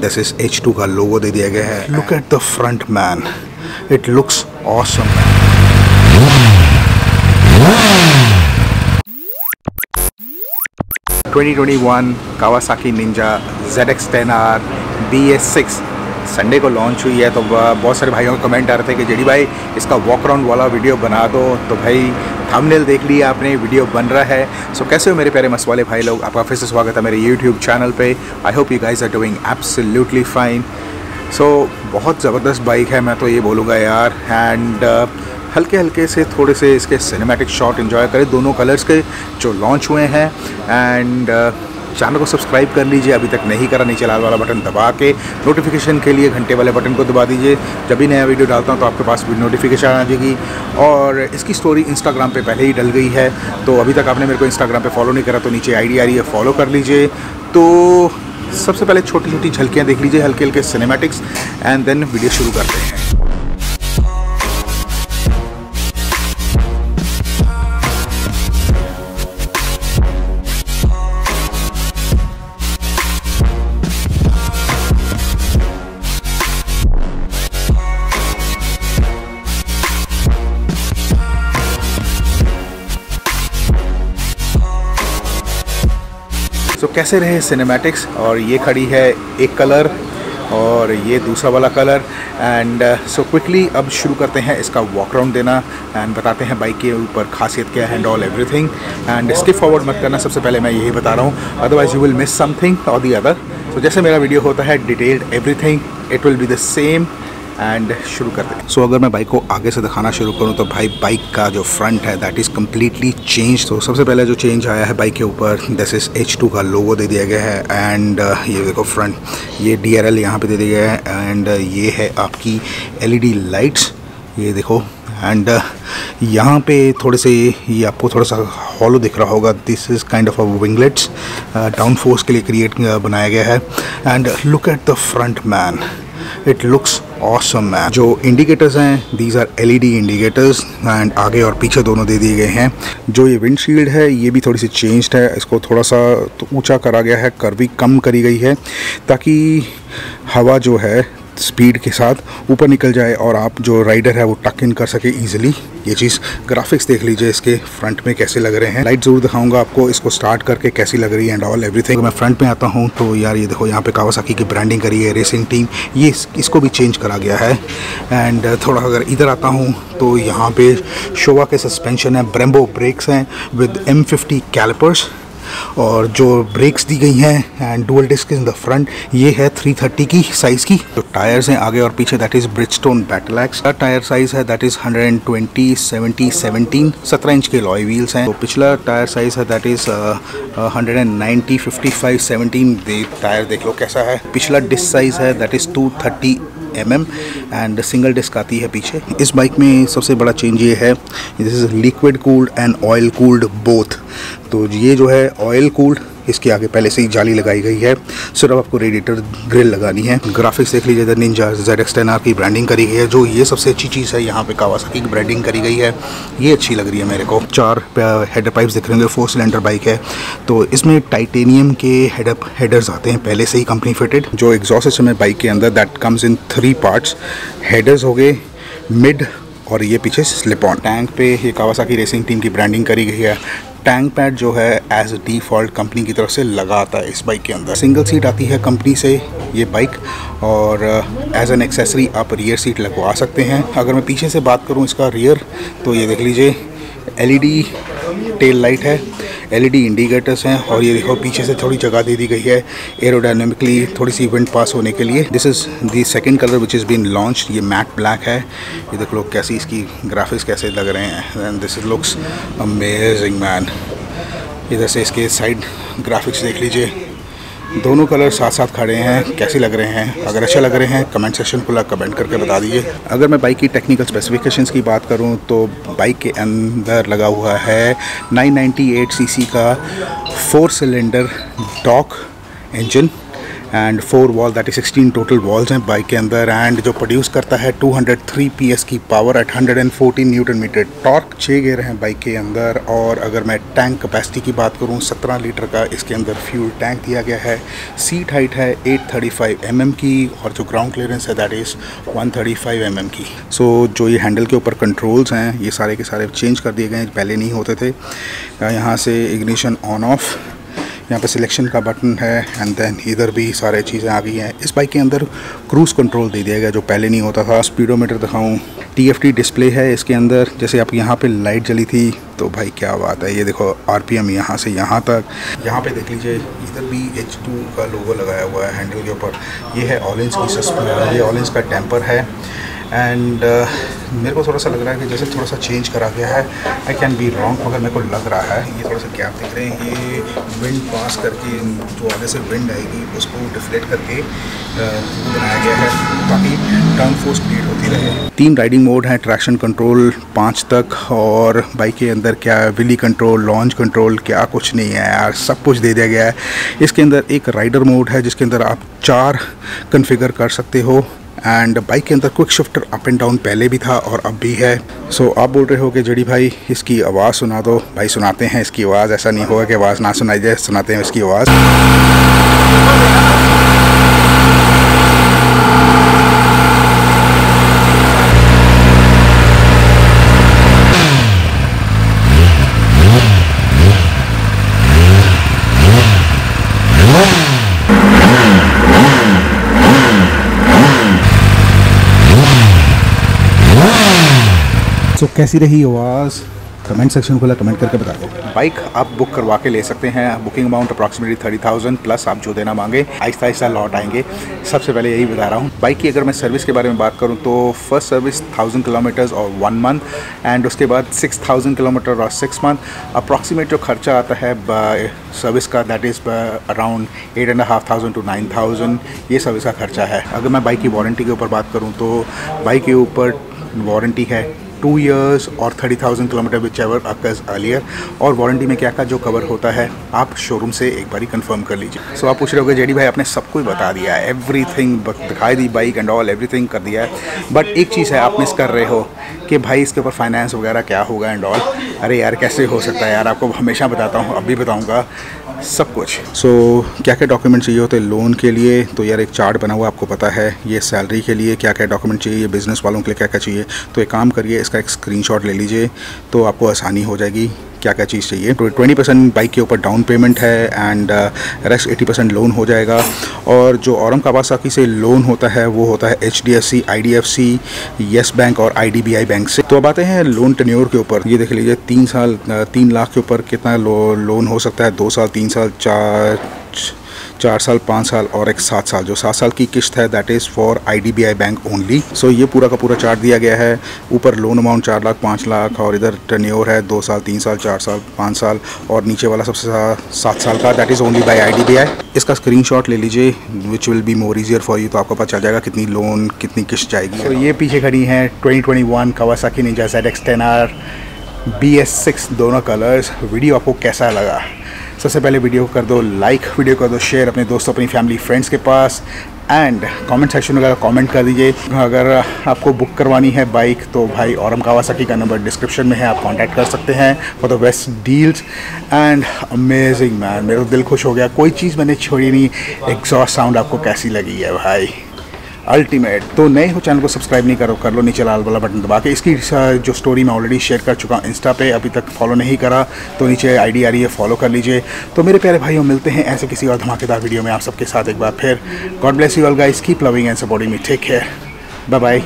This is H2 का लोगो दे दिया गया है। Look at the front man, it looks awesome. Man 2021 Kawasaki Ninja ZX10R BS6 Sunday को launch हुई है। तो बहुत सारे भाइयों के कमेंट आ रहे थे कि जेडी भाई इसका वॉक अराउंड वाला वीडियो बना दो। तो भाई थंबनेल देख लिया आपने, वीडियो बन रहा है। सो कैसे हो मेरे प्यारे मसवाले भाई लोग, आपका फिर से स्वागत है मेरे यूट्यूब चैनल पे। I hope you guys are doing absolutely fine. So बहुत ज़बरदस्त बाइक है, मैं तो ये बोलूँगा यार। एंड हल्के हल्के से थोड़े से इसके सिनेमैटिक शॉट इन्जॉय करें, दोनों कलर्स के जो लॉन्च हुए हैं। एंड चैनल को सब्सक्राइब कर लीजिए, अभी तक नहीं करा, नीचे लाल वाला बटन दबा के नोटिफिकेशन के लिए घंटे वाले बटन को दबा दीजिए। जब भी नया वीडियो डालता हूँ तो आपके पास भी नोटिफिकेशन आ जाएगी। और इसकी स्टोरी इंस्टाग्राम पे पहले ही डल गई है, तो अभी तक आपने मेरे को इंस्टाग्राम पे फॉलो नहीं करा तो नीचे आईडी आ रही है, फॉलो कर लीजिए। तो सबसे पहले छोटी छोटी झलकियाँ देख लीजिए, हल्के हल्के सिनेमैटिक्स, एंड देन वीडियो शुरू करते हैं। तो कैसे रहे सिनेमैटिक्स। और ये खड़ी है एक कलर और ये दूसरा वाला कलर। एंड सो क्विकली अब शुरू करते हैं इसका वॉक राउंड देना, एंड बताते हैं बाइक के ऊपर खासियत क्या है and all everything. And skip forward मत करना, सबसे पहले मैं यही बता रहा हूँ, otherwise you will miss something और दी अदर। तो जैसे मेरा वीडियो होता है detailed everything, it will be the same. And शुरू करते हैं। सो अगर मैं बाइक को आगे से दिखाना शुरू करूँ तो भाई बाइक का जो फ्रंट है दैट इज़ कम्प्लीटली चेंज। तो सबसे पहले जो चेंज आया है बाइक के ऊपर, दिस इज़ H2 का लोगो दे दिया गया है। एंड ये देखो फ्रंट, ये DRL यहाँ पे दे दिया गया है। एंड ये है आपकी LED लाइट्स, ये देखो। एंड यहाँ पे थोड़े से ये आपको थोड़ा सा हॉलो दिख रहा होगा, this is kind of a winglets, down force के लिए क्रिएट बनाया गया है। And look at the front man, it looks awesome man. जो इंडिकेटर्स हैं these are LED indicators, and आगे और पीछे दोनों दे दिए गए हैं। जो ये विंडशील्ड है ये भी थोड़ी सी चेंज्ड है, इसको थोड़ा सा ऊंचा करा गया है, कर्वी कम करी गई है ताकि हवा जो है स्पीड के साथ ऊपर निकल जाए और आप जो राइडर है वो टक इन कर सके ईजिली। ये चीज़ ग्राफिक्स देख लीजिए इसके फ्रंट में कैसे लग रहे हैं। लाइट ज़रूर दिखाऊंगा आपको इसको स्टार्ट करके कैसी लग रही है एंड ऑल एवरीथिंग। तो मैं फ्रंट में आता हूँ तो यार ये देखो, यहाँ पे कावासाकी की ब्रांडिंग करी है, रेसिंग टीम, ये इसको भी चेंज करा गया है। एंड थोड़ा अगर इधर आता हूँ तो यहाँ पर शोवा के सस्पेंशन है, ब्रेम्बो ब्रेक्स हैं विद M50 कैलिपर्स, और जो ब्रेक्स दी गई हैं and dual disc in the front, ये है 330 की साइज़ की। तो टायर्स हैं आगे और पीछे दैट इज़ ब्रिजस्टोन बैटलैक्स का टायर साइज़ है, दैट इज़ 120/70/17, 17 इंच के लॉय व्हील्स हैं। तो पिछला टायर साइज़ है दैट इज़ 190/55/17, टायर देख लो कैसा है। पिछला डिस्क साइज़ है that is 230 mm, and single disc आती है पीछे। इस बाइक में सबसे बड़ा चेंज ये है, this is liquid cooled and oil cooled both. तो ये जो है ऑयल कूल्ड, इसके आगे पहले से ही जाली लगाई गई है, सिर्फ आपको रेडिएटर ग्रिल लगानी है। ग्राफिक्स देख लीजिए, निंजा ZX10R की ब्रांडिंग करी गई है, जो ये सबसे अच्छी चीज़ है यहाँ पे कावासाकी की ब्रांडिंग करी गई है, ये अच्छी लग रही है मेरे को। 4 हेडर पाइप्स दिख रहे होंगे, 4 सिलेंडर बाइक है। तो इसमें टाइटेनियम के हेडर्स आते हैं पहले से ही कंपनी फिटेड। जो एग्जॉस्ट सिस्टम है बाइक के अंदर that comes in 3 parts, headers हो गए, मिड, और ये पीछे स्लिप ऑन। टैंक पे ये कावासाकी रेसिंग टीम की ब्रांडिंग करी गई है। टैंक पैड जो है एज डिफ़ॉल्ट कंपनी की तरफ से लगा आता है इस बाइक के अंदर। सिंगल सीट आती है कंपनी से ये बाइक, और एज एन एक्सेसरी आप रियर सीट लगवा सकते हैं। अगर मैं पीछे से बात करूं इसका रियर, तो ये देख लीजिए LED टेल लाइट है, LED इंडिकेटर्स हैं, और ये देखो पीछे से थोड़ी जगह दे दी गई है एरोडायनेमिकली थोड़ी सी विंड पास होने के लिए। This is the second colour which is been launch, ये मैट ब्लैक है। ये देख लो कैसी इसकी ग्राफिक्स कैसे लग रहे हैं, and this looks amazing man. इधर से इसके साइड ग्राफिक्स देख लीजिए, दोनों कलर साथ साथ खड़े हैं, कैसे लग रहे हैं। अगर अच्छे लग रहे हैं कमेंट सेक्शन खुला कमेंट करके बता दीजिए। अगर मैं बाइक की टेक्निकल स्पेसिफिकेशंस की बात करूं तो बाइक के अंदर लगा हुआ है 998 सीसी का 4 cylinder dock engine, and 4 valve that is 16 total valves हैं बाइक के अंदर एंड जो प्रोड्यूस करता है 203 PS की power at 114 newton metre torque. 6 gear हैं बाइक के अंदर। और अगर मैं टैंक कैपेसिटी की बात करूं 17 लीटर का इसके अंदर फ्यूल टैंक दिया गया है। सीट हाइट है 835 mm की और जो ग्राउंड क्लियरेंस है दैट इज़ 135 mm की। सो जो ये हैंडल के ऊपर कंट्रोल्स हैं ये सारे के सारे चेंज कर दिए गए हैं, पहले नहीं होते थे। यहाँ से इग्निशन ऑन ऑफ, यहाँ पे सिलेक्शन का बटन है एंड देन इधर भी सारे चीज़ें आ गई हैं। इस बाइक के अंदर क्रूज़ कंट्रोल दे दिया गया जो पहले नहीं होता था। स्पीडोमीटर दिखाऊं, TFT डिस्प्ले है इसके अंदर। जैसे आप यहाँ पे लाइट जली थी तो भाई क्या बात है, ये देखो RPM यहाँ से यहाँ तक। यहाँ पे देख लीजिए इधर भी H2 का लोगो लगाया हुआ है हैंडल के ऊपर। ये है ऑरेंज की सस्पेंशन, ये ऑरेंज का टेम्पर है। एंड मेरे को थोड़ा सा लग रहा है कि जैसे थोड़ा सा चेंज करा गया है, आई कैन बी रॉन्ग मगर मेरे को लग रहा है। ये थोड़ा सा गैप दिख रहे हैं, ये विंड पास करके जो आगे से विंड आएगी उसको डिफ्लेक्ट करके बनाया गया है ताकि टर्न फोर्स स्पीड होती रहे। 3 राइडिंग मोड हैं, ट्रैक्शन कंट्रोल 5 तक। और बाइक के अंदर क्या विली कंट्रोल, लॉन्च कंट्रोल, क्या कुछ नहीं है यार, सब कुछ दे दिया गया है इसके अंदर। एक राइडर मोड है जिसके अंदर आप 4 कन्फिगर कर सकते हो। एंड बाइक के अंदर quick shifter up and down पहले भी था और अब भी है। सो आप बोल रहे हो कि जड़ी भाई इसकी आवाज़ सुना दो, भाई सुनाते हैं इसकी आवाज़। ऐसा नहीं होगा कि आवाज़ ना सुनाई जाए, सुनाते हैं इसकी आवाज़। तो कैसी रही आवाज़, कमेंट सेक्शन खोला, कमेंट करके बता दो। बाइक आप बुक करवा के ले सकते हैं। बुकिंग अमाउंट अप्रॉक्सीमेटली 30,000 प्लस आप जो देना मांगे आहिस्ता आहिस्ता लौट आएंगे। सबसे पहले यही बता रहा हूँ। बाइक की अगर मैं सर्विस के बारे में बात करूँ तो फर्स्ट सर्विस 1000 किलोमीटर्स और 1 मंथ एंड उसके बाद 6000 किलोमीटर और 6 मंथ। अप्रॉक्सीमेट जो खर्चा आता है सर्विस का दैट इज़ अराउंड 8500 to 9000, ये सर्विस का खर्चा है। अगर मैं बाइक की वारंटी के ऊपर बात करूँ तो बाइक के ऊपर वारंटी है 2 years और 30,000 kilometre whichever occurs earlier. और वारंटी में क्या जो कवर होता है आप शोरूम से एक बारी कंफर्म कर लीजिए। सो आप पूछ रहे हो जेडी भाई आपने सब कुछ बता दिया है, एवरीथिंग दिखाई दी बाइक एंड ऑल एवरीथिंग कर दिया है, बट एक चीज़ है आप मिस कर रहे हो कि भाई इसके ऊपर फाइनेंस वगैरह क्या होगा एंड ऑल। अरे यार कैसे हो सकता है यार, आपको हमेशा बताता हूँ, अब भी बताऊँगा सब कुछ। सो क्या क्या डॉक्यूमेंट चाहिए होते हैं लोन के लिए, तो यार एक चार्ट बना हुआ आपको पता है। ये सैलरी के लिए क्या क्या डॉक्यूमेंट चाहिए, बिज़नेस वालों के लिए क्या क्या चाहिए, तो एक काम करिए इसका एक स्क्रीनशॉट ले लीजिए तो आपको आसानी हो जाएगी क्या क्या चीज़ चाहिए। 20% बाइक के ऊपर डाउन पेमेंट है एंड रेस्ट 80% लोन हो जाएगा। और जो औरम कावासाकी से लोन होता है वो होता है HDFC, IDFC, येस बैंक और IDBI बैंक से। तो अब आते हैं लोन टेन्योर के ऊपर। ये देख लीजिए 3 साल 3 लाख के ऊपर कितना लोन हो सकता है, 2 साल, 3 साल, 4 साल, 5 साल और एक 7 साल। जो 7 साल की किश्त है that is for IDBI bank only. So ये पूरा का पूरा चार्ट दिया गया है। ऊपर लोन अमाउंट 4 लाख, 5 लाख और इधर टर्नओवर है 2 साल, 3 साल, 4 साल, 5 साल और नीचे वाला सबसे 7 साल का that is only by IDBI। इसका स्क्रीनशॉट ले लीजिए which will be more easier for you, तो आपको पता चल जाएगा कितनी लोन कितनी किश्त जाएगी। तो ये पीछे खड़ी हैं 2021 कावासाकी निंजा ZX10R BS6 दोनों कलर्स। वीडियो आपको कैसा लगा? सबसे पहले वीडियो कर दो लाइक, वीडियो कर दो शेयर अपने दोस्तों, अपनी फैमिली, फ्रेंड्स के पास। एंड कमेंट सेक्शन में कमेंट कर दीजिए। अगर आपको बुक करवानी है बाइक तो भाई औरम कावासाकी का नंबर डिस्क्रिप्शन में है, आप कांटेक्ट कर सकते हैं for the best deals. And amazing man, मेरा दिल खुश हो गया, कोई चीज़ मैंने छोड़ी नहीं। एग्जॉस्ट साउंड आपको कैसी लगी है भाई, अल्टीमेट। तो नए हो चैनल को सब्सक्राइब नहीं करो, कर लो नीचे लाल वाला बटन दबा के। इसकी जो स्टोरी मैं ऑलरेडी शेयर कर चुका हूँ इंस्टा पे, अभी तक फॉलो नहीं करा तो नीचे आईडी आ रही है, फॉलो कर लीजिए। तो मेरे प्यारे भाइयों मिलते हैं ऐसे किसी और धमाकेदार वीडियो में आप सबके साथ एक बार फिर। God bless you all guys, keep loving and supporting me. Take care. Bye-bye.